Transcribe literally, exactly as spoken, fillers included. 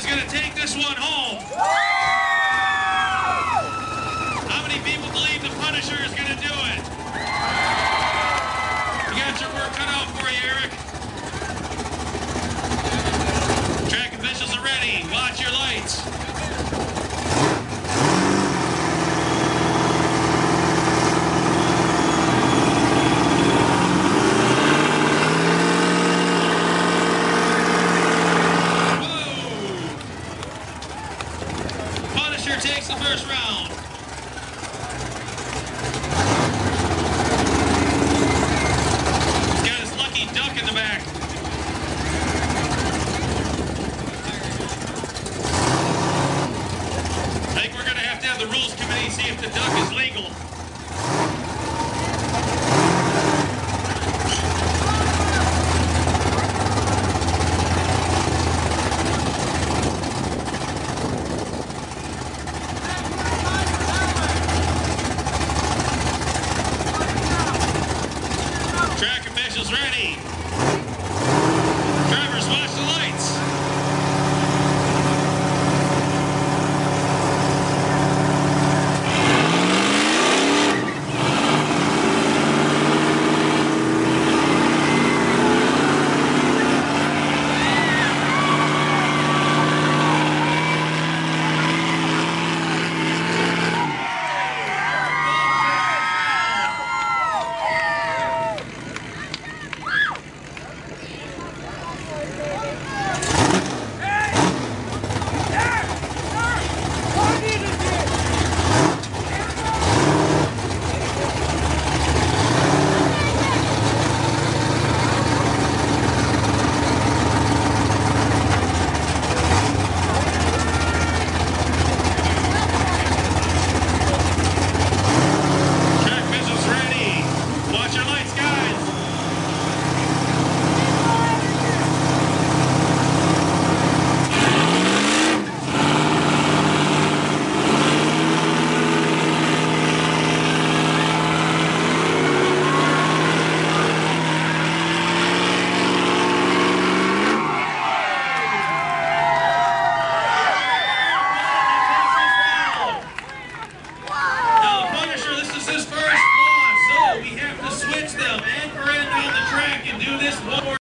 is going to take this one home. How many people believe the Punisher is going to do it? You got your work cut out for you, Eric. Track officials are ready. Watch your lights. Takes the first round. He's got his lucky duck in the back. I think we're going to have to have the rules committee see if the duck is legal. Track officials ready. Drivers, watch the lights. Switch them end for end on the track and do this one more.